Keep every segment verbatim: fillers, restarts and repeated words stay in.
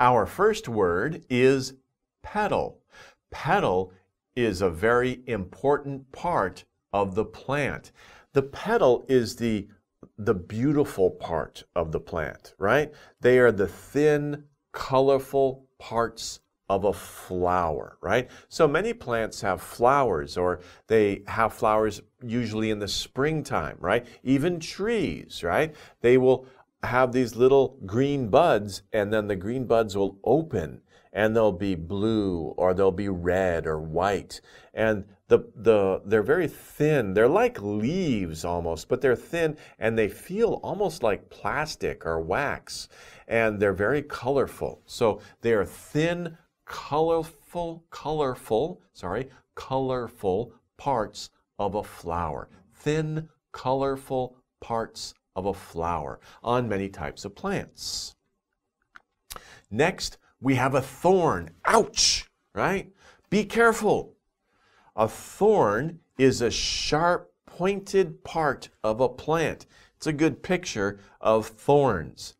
Our first word is petal. Petal is a very important part of the plant. The petal is the, the beautiful part of the plant, right? They are the thin, colorful parts of a flower, right? So many plants have flowers, or they have flowers usually in the springtime, right? Even trees, right? They will have these little green buds, and then the green buds will open and they'll be blue, or they'll be red or white. And the, the, they're very thin. They're like leaves almost, but they're thin and they feel almost like plastic or wax. And they're very colorful. So they are thin, colorful, colorful, sorry, colorful parts of a flower. Thin, colorful parts of a flower on many types of plants. Next, we have a thorn. Ouch, right? Be careful. A thorn is a sharp, pointed part of a plant. It's a good picture of thorns.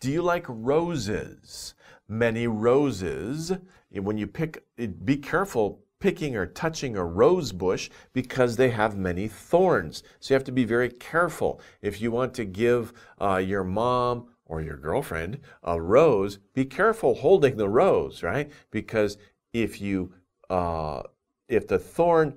Do you like roses? Many roses, when you pick, be careful picking or touching a rose bush because they have many thorns. So you have to be very careful. If you want to give uh, your mom or your girlfriend a rose, be careful holding the rose, right? Because if you, uh, if the thorn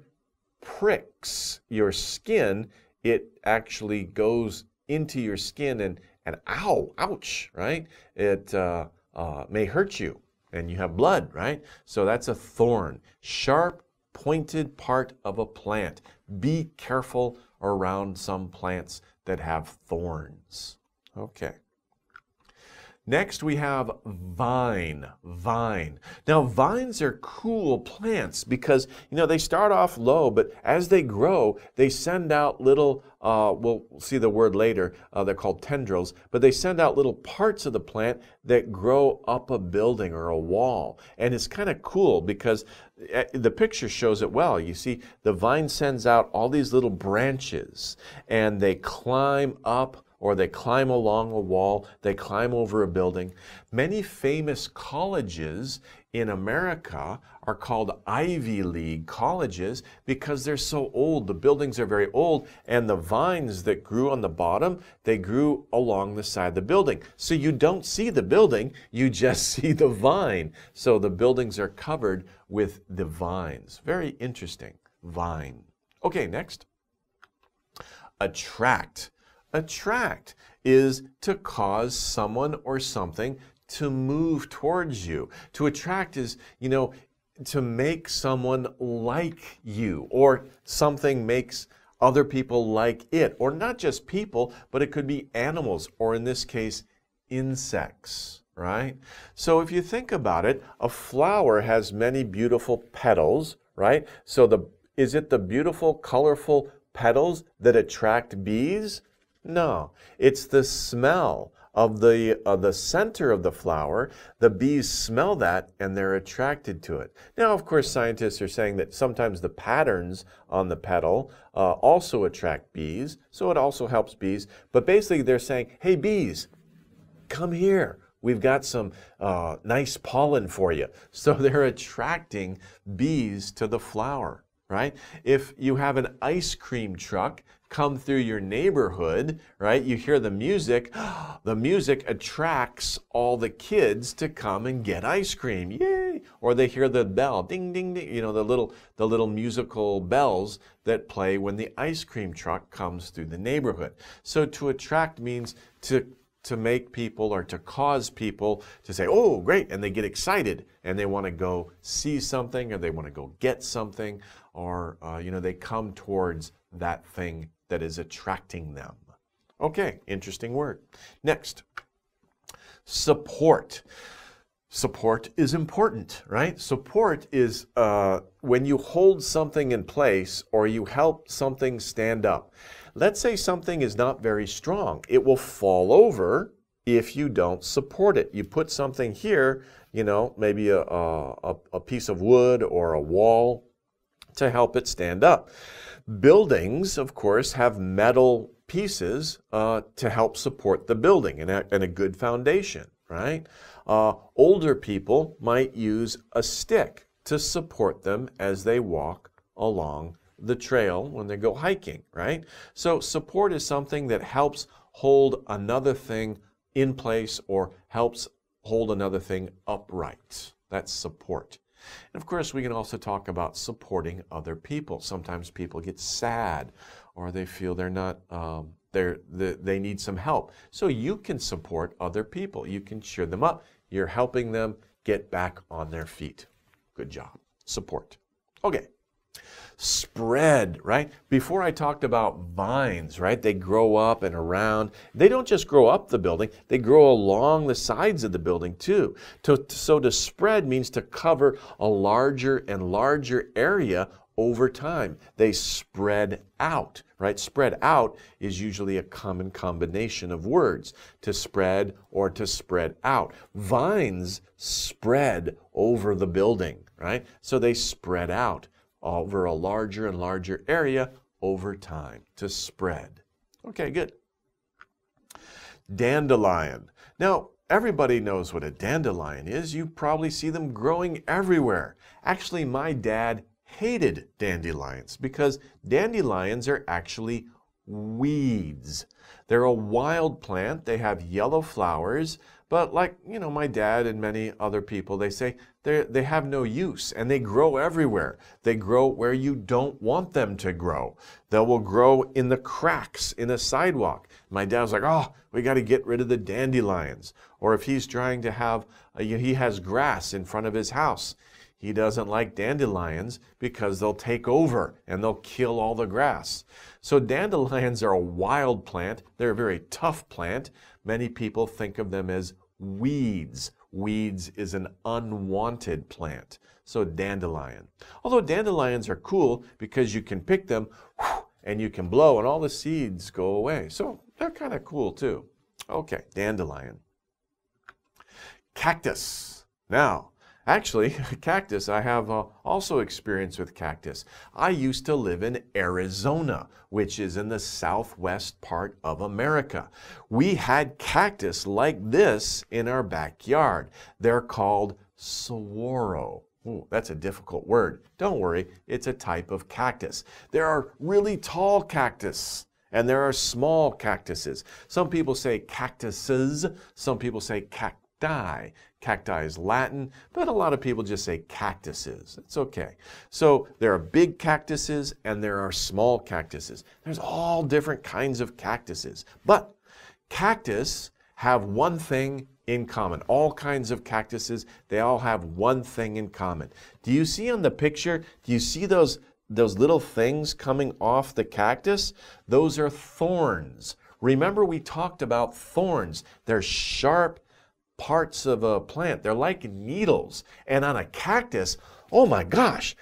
pricks your skin, it actually goes into your skin and, and ow, ouch, right? It uh, uh, may hurt you and you have blood, right? So that's a thorn, sharp, pointed part of a plant. Be careful around some plants that have thorns. Okay. Next, we have vine, vine. Now, vines are cool plants because, you know, they start off low, but as they grow, they send out little, uh, we'll see the word later, uh, they're called tendrils, but they send out little parts of the plant that grow up a building or a wall. And it's kind of cool because the picture shows it well. You see, the vine sends out all these little branches and they climb up, or they climb along a wall, they climb over a building. Many famous colleges in America are called Ivy League colleges because they're so old. The buildings are very old, and the vines that grew on the bottom, they grew along the side of the building. So you don't see the building, you just see the vine. So the buildings are covered with the vines. Very interesting, vine. Okay, next. Attract. Attract is to cause someone or something to move towards you. To attract is, you know, to make someone like you, or something makes other people like it, or not just people, but it could be animals, or in this case, insects, right? So if you think about it, a flower has many beautiful petals, right? So the, is it the beautiful, colorful petals that attract bees? No, it's the smell of the, of the center of the flower. The bees smell that and they're attracted to it. Now, of course, scientists are saying that sometimes the patterns on the petal uh, also attract bees, so it also helps bees. But basically they're saying, hey, bees, come here. We've got some uh, nice pollen for you. So they're attracting bees to the flower, right? If you have an ice cream truck come through your neighborhood, right? You hear the music. The music attracts all the kids to come and get ice cream. Yay! Or they hear the bell, ding, ding, ding. You know, the little, the little musical bells that play when the ice cream truck comes through the neighborhood. So to attract means to, to make people, or to cause people to say, oh, great, and they get excited and they want to go see something, or they want to go get something, or, uh, you know, they come towards that thing that is attracting them. Okay, interesting word. Next, support. Support is important, right? Support is uh, when you hold something in place or you help something stand up. Let's say something is not very strong. It will fall over if you don't support it. You put something here, you know, maybe a, a, a piece of wood or a wall, to help it stand up. Buildings, of course, have metal pieces uh, to help support the building and a, and a good foundation, right? Uh, older people might use a stick to support them as they walk along the trail when they go hiking, right? So support is something that helps hold another thing in place or helps hold another thing upright. That's support. And of course, we can also talk about supporting other people. Sometimes people get sad or they feel they're not, um, they're, they, they need some help. So you can support other people. You can cheer them up. You're helping them get back on their feet. Good job. Support. Okay. Spread, right? Before I talked about vines, right? They grow up and around. They don't just grow up the building, they grow along the sides of the building too. To, so to spread means to cover a larger and larger area over time. They spread out, right? Spread out is usually a common combination of words, to spread or to spread out. Vines spread over the building, right? So they spread out over a larger and larger area over time, to spread. Okay, good. Dandelion. Now, everybody knows what a dandelion is. You probably see them growing everywhere. Actually, my dad hated dandelions because dandelions are actually weeds. They're a wild plant. They have yellow flowers. But like, you know, my dad and many other people, they say they have no use and they grow everywhere. They grow where you don't want them to grow. They will grow in the cracks in a sidewalk. My dad's like, oh, we got to get rid of the dandelions. Or if he's trying to have, uh, he has grass in front of his house. He doesn't like dandelions because they'll take over and they'll kill all the grass. So dandelions are a wild plant. They're a very tough plant. Many people think of them as weeds. Weeds is an unwanted plant. So dandelion. Although dandelions are cool because you can pick them and you can blow and all the seeds go away. So they're kind of cool too. Okay, dandelion. Cactus. Now, actually, cactus, I have uh, also experience with cactus. I used to live in Arizona, which is in the southwest part of America. We had cactus like this in our backyard. They're called saguaro. Ooh, that's a difficult word. Don't worry, it's a type of cactus. There are really tall cactus. And there are small cactuses. Some people say cactuses. Some people say cactus. Cacti. Cacti is Latin, but a lot of people just say cactuses. It's okay. So there are big cactuses and there are small cactuses. There's all different kinds of cactuses. But cactus have one thing in common. All kinds of cactuses, they all have one thing in common. Do you see on the picture, do you see those, those little things coming off the cactus? Those are thorns. Remember we talked about thorns. They're sharp parts of a plant. They're like needles. And on a cactus, oh my gosh,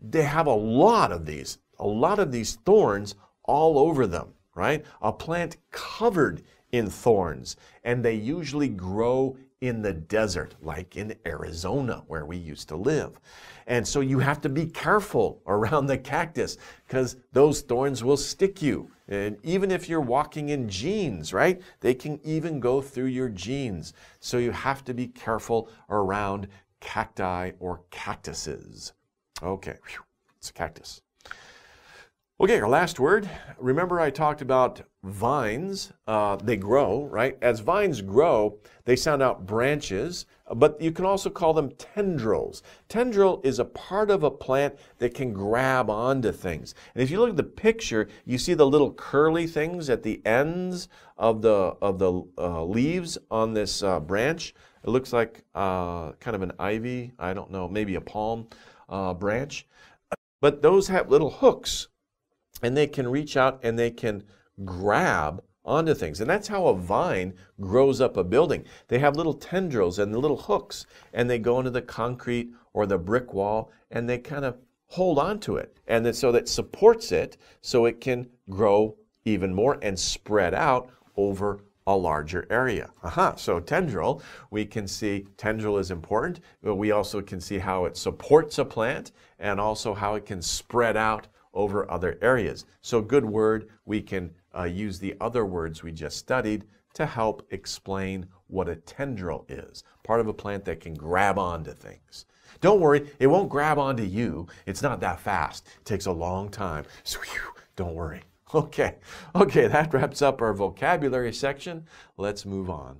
they have a lot of these, a lot of these thorns all over them, right? A plant covered in thorns. And they usually grow in the desert, like in Arizona, where we used to live. And so you have to be careful around the cactus because those thorns will stick you. And even if you're walking in jeans, right? They can even go through your jeans. So you have to be careful around cacti or cactuses. Okay, it's a cactus. Okay, our last word. Remember I talked about vines. Uh, they grow, right? As vines grow, they send out branches, but you can also call them tendrils. Tendril is a part of a plant that can grab onto things. And if you look at the picture, you see the little curly things at the ends of the, of the uh, leaves on this uh, branch. It looks like uh, kind of an ivy, I don't know, maybe a palm uh, branch. But those have little hooks. And they can reach out and they can grab onto things. And that's how a vine grows up a building. They have little tendrils and little hooks, and they go into the concrete or the brick wall, and they kind of hold onto it. And then so that supports it so it can grow even more and spread out over a larger area. Aha, so tendril, we can see tendril is important, but we also can see how it supports a plant and also how it can spread out over other areas. So good word, we can uh, use the other words we just studied to help explain what a tendril is, part of a plant that can grab onto things. Don't worry, it won't grab onto you. It's not that fast. It takes a long time. So whew, don't worry. Okay, okay, that wraps up our vocabulary section. Let's move on.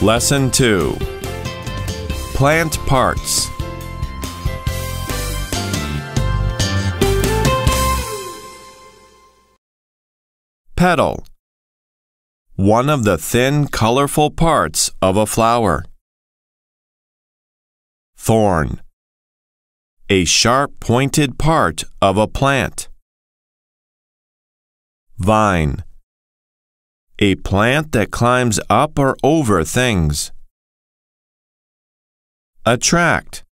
Lesson two. Plant parts. Petal. One of the thin, colorful parts of a flower. Thorn. A sharp, pointed part of a plant. Vine. A plant that climbs up or over things. Attract.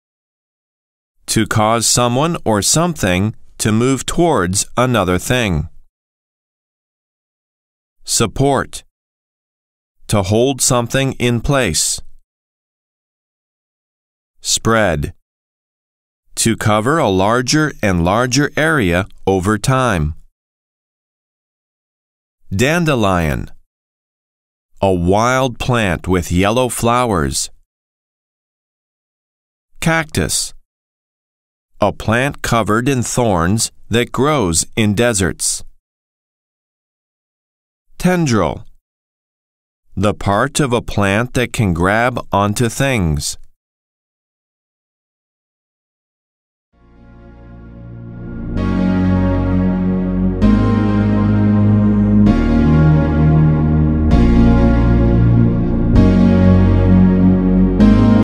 To cause someone or something to move towards another thing. Support. To hold something in place. Spread. To cover a larger and larger area over time. Dandelion. A wild plant with yellow flowers. Cactus. A plant covered in thorns that grows in deserts. Tendril. The part of a plant that can grab onto things.